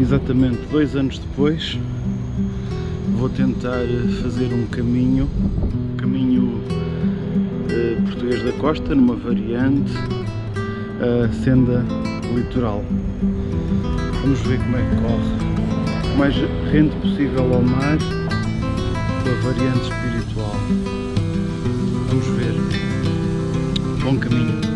exatamente 2 anos depois, vou tentar fazer um caminho português da costa, numa variante Senda Litoral. Vamos ver como é que corre. O mais rente possível ao mar, com a variante espiritual. Vamos ver. Bom caminho.